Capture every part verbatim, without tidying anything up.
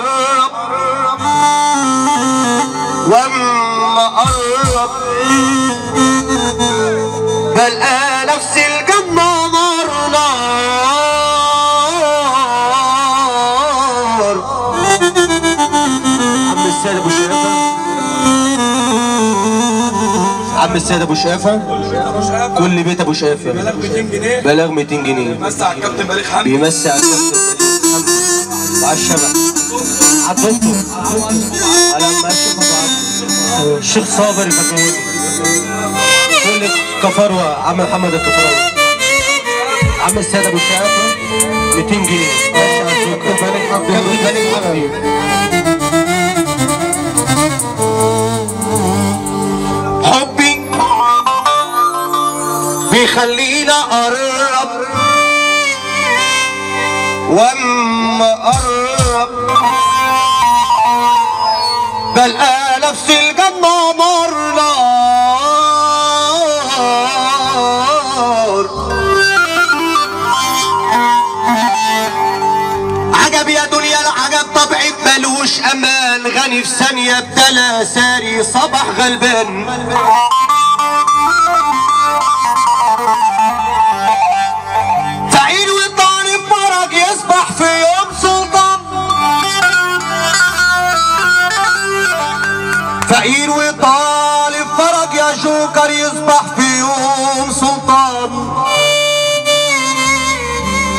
قرب وما قرب بلقى نفسي الجنة نار نار. عم السيد ابو شقافة، عم السيد ابو شقافة، كل بيت ابو شقافة بلاغ مئتين جنيه، بلاغ مئتين جنيه بيمسي على الكابتن بليغ حمدي، بيمسي على الكابتن على الشباب، على الدكتور، على المشرف، الشيخ صابر الفجاوي، كل كفروة، عم محمد الكفراوي، عم السيد أبو شقافة مئتين جنيه، كابتن بليغ حمدي، كابتن بليغ حمدي، حبي بيخلينا أقرب وما قرب بلقى نفسي الجنة نار نار. عجب يا دنيا العجب، طبعي ملوش امان، غني في ثانية بدلا ساري صبح غلبان. فقير وطالب فرج يا جوكر يصبح في يوم سلطان.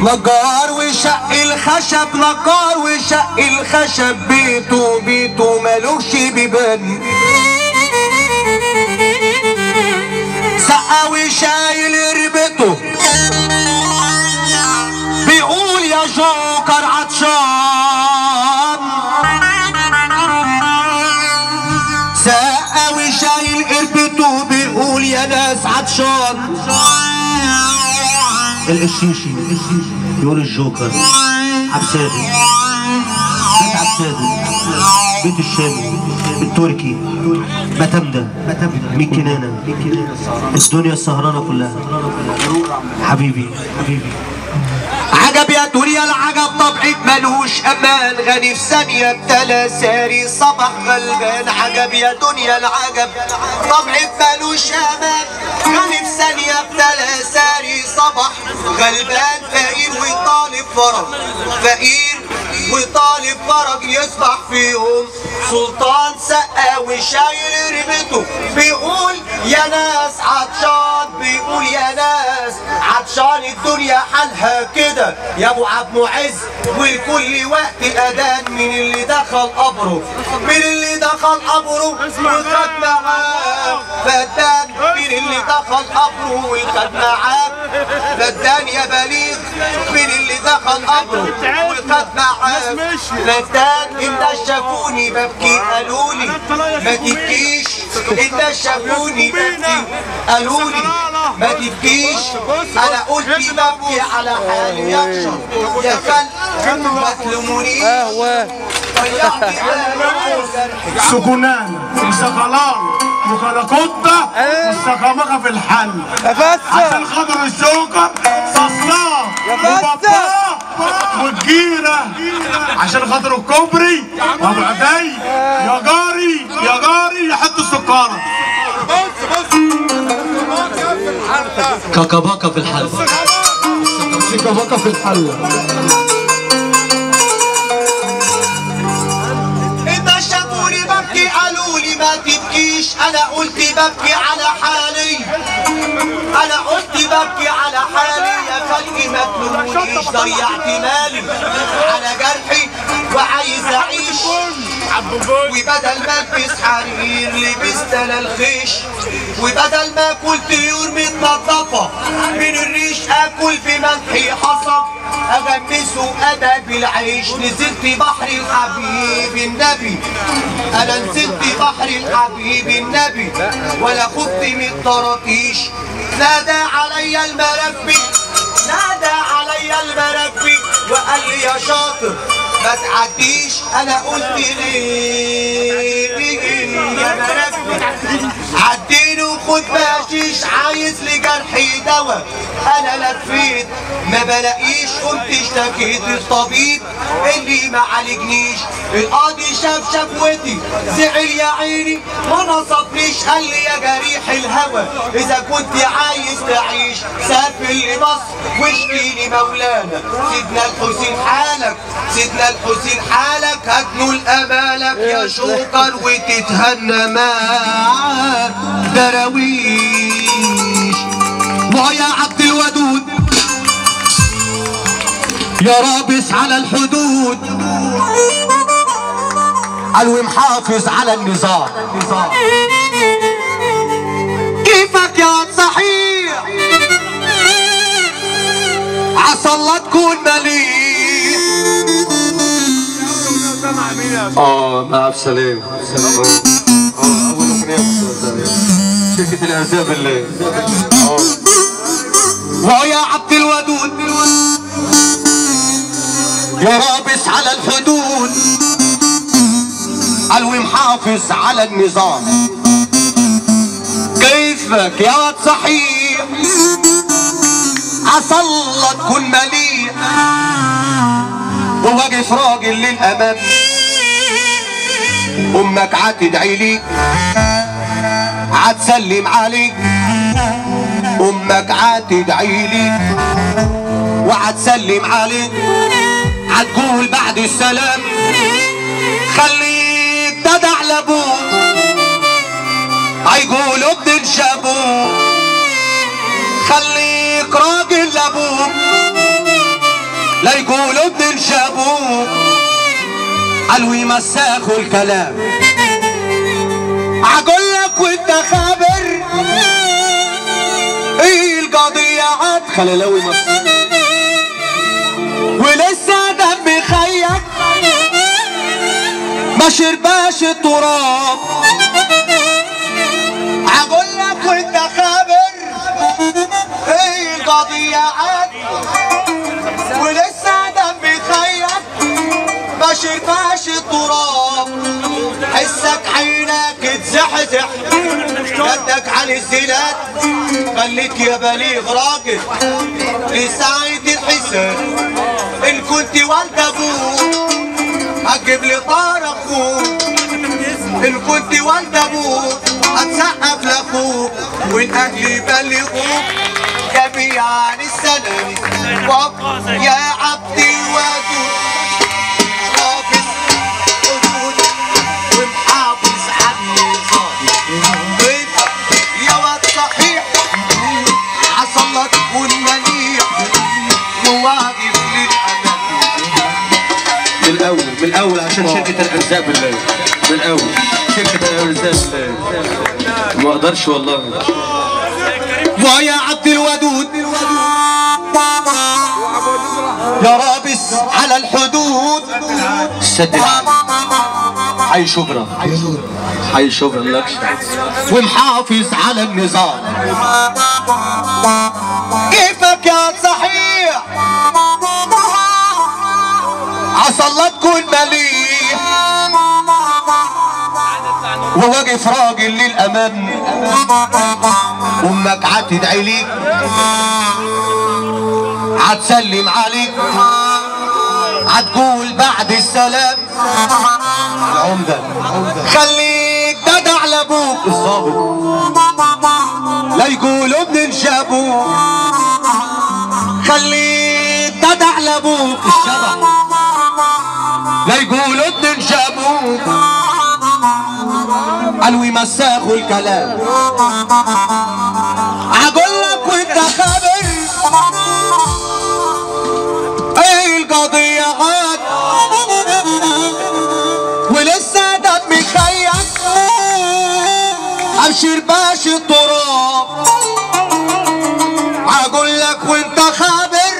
نجار وشق الخشب، نجار وشق الخشب، بيته بيته مالوش بيبان. سقا وشايل ربته بيقول يا جوكر عطشان. سقا وشايل قربته بيقول يا ناس عطشان. القشيشي يقول الجوكر عبسادي، بيت عبسادي، بيت الشامي، التركي، متمدة، مين كنانة، الدنيا السهرانة كلها حبيبي حبيبي. عجب يا دنيا العجب، طبعك ملهوش امان، غني في ثانية ابتلى ساري صبح غلبان. عجب يا دنيا العجب، طبعك ملهوش امان، غني في ثانية ابتلى ساري صبح غلبان. فقير وطالب فرج، فقير وطالب فرج يصبح فيهم سلطان. سقا وشايل رمته بيقول يا ناس عطشان، بيقول يا ناس عطشان، الدنيا حالها كده يا ابو عبد معز. والكل وقت الاذان من اللي دخل قبره، من اللي دخل قبره وخد معاه فدان، من اللي دخل قبره وخد معاه فدان يا بليغ، من اللي دخل قبره وخد معاه فدان. انت شافوني ببكي قالولي ما تبكيش، انت شافوني ببكي قالولي ما تبكيش، انا قلت ببكي على حالي يبشر يا فن واتلموني ضيعتي على نفسي. سجنان وسقلان وكلاكوتا والسقمقه في الحل عشان خاطر الجوكر صصلاه وبطاه والجيره، عشان خاطر الكوبري وابو عدي يا جاري يا جاري حط السكاره. كاكاباكا في الحلة، كاكاباكا في الحلة. إذا شافوني ببكي قالوا لي ما تبكيش، أنا قلت ببكي على حالي، أنا قلت ببكي على حالي يا خلقي ما تلومنيش، ضيعت مالي على جرحي وعايز أعيش، وبدل ما البس حرير لبست انا الخيش، وبدل ما اكل طيور متنضفه من الريش، اكل في ملحي حصب اغمسه انا بالعيش. نزلت بحر الحبيب النبي، انا نزلت بحر الحبيب النبي، ولا خفت من الطراطيش. نادى عليا المربي، نادى عليا المربي وقال لي يا شاطر ما تعديش، انا قلت ليه يا مربي عديني وخد باشيش، عايز مثل جرحي دواء انا لفيت ما بلاقيش، قمت اشتكيت للطبيب اللي ما عالجنيش. القاضي شاف شكوتي زعل يا عيني ما نصفنيش، قال لي يا جريح الهوى اذا كنت عايز تعيش سافر لمصر واشكي لي مولانا. سيدنا الحسين حالك، سيدنا الحسين حالك، هتنول امالك يا شوكر وتتهنى معاك دراويش. ويا عبد الودود يا رابس على الحدود، قالوا محافظ على النظام، كيفك يا صحيح عسى الله تكون مليك. اه مع ألف سلامة. أول أغنية شركة الأعزاب اللي اه ويا عبد الودود يا رابس على الحدود، قالوا محافظ على النظام، كيفك يا واد صحيح عسى الله تكون مليح. وواقف راجل للأمام أمك عتدعي ليك عتسلم عليك، أمك عتدعي ليك وعتسلم عليك، عتقول بعد السلام خليك تدع لابوك، هيقولوا ابن شابوك خليك راجل لابوك، لا يقولوا ابن شابوك. قالوا يمسخوا الكلام عقول لك وانت خابر ايه القضية عاد خللاوي مصر ولسه دم خيك ما شرباش التراب. عقول لك وانت خابر ايه القضية عاد ولسه دم خيك ما شرباش التراب. حسك عينك تزحزح قدك على الزلات، خليك يا بليغ راجل لسعيد الحساب، ان كنت والد ابوك هتجيب لي طار اخوك، ان كنت والد ابوك هتسقف لاخوك، والاهل يبلغوك جميعا السلام. يا عبد الودود من الاول عشان شركه الارزاق بالله، من الاول شركه الارزاق ما اقدرش والله. ويا عبد الودود يا رابس على الحدود، السد حي شبرا حي شبرا لكش، ومحافظ على النظام، كيفك يا صحيح عسى الله تكون مليح. وواقف راجل للأمام أمك عتدعي ليك عتسلم عليك، عتقول بعد السلام العمدة خليك تدع لأبوك، الظابط لا يقول ابن شابوك خليك تدع لأبوك، الشبع لا يقولوا ابن شابوك. قالوا يمسخوا الكلام هقول لك وانت خابر ايه القضية عاد ولسه دم خيك ابشر باش التراب. هقول لك وانت خابر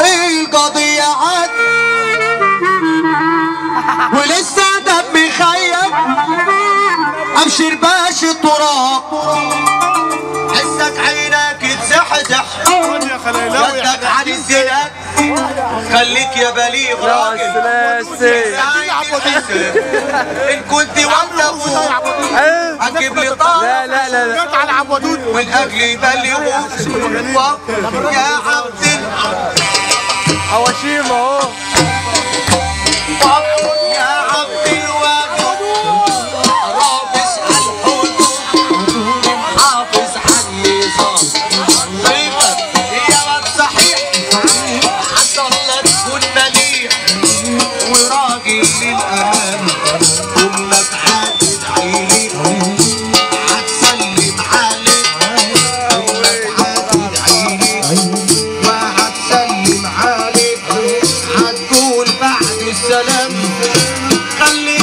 ايه القضية عاد ولسه دمي خيك ابشر باش التراب. حسك عينك تزحزح خليلاوي عن الزياد خليك يا بليغ راجل ان كنت وانا ابوك هتجيب لي طارق لا لا لا على عبد الودود من اجل يبلغوك يا عبد الودود حواشيم اهو خلي